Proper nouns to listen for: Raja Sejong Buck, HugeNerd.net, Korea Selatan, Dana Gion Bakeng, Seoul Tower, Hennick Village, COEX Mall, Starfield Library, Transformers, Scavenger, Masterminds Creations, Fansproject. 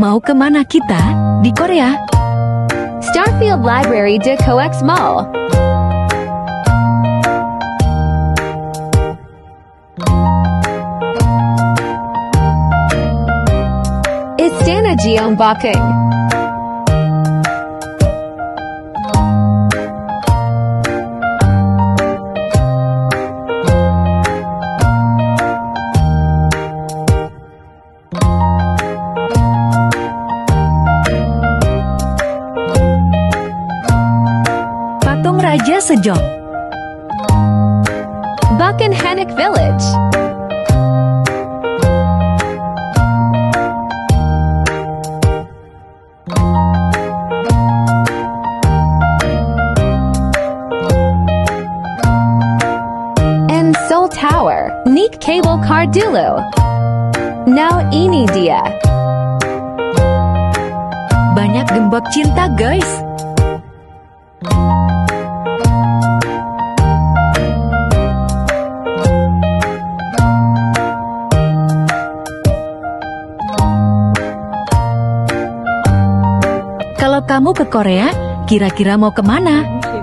Mau kemana kita di Korea? Starfield Library de COEX Mall. It's Dana Gion Bakeng. Raja Sejong Buck in Hennick Village. And Seoul Tower, Neek Cable Car Dulu. Now ini dia. Banyak gembok cinta, guys. Kamu ke Korea, kira-kira mau kemana?